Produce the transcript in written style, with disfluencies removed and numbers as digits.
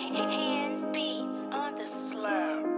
Handz Beatz on the slab.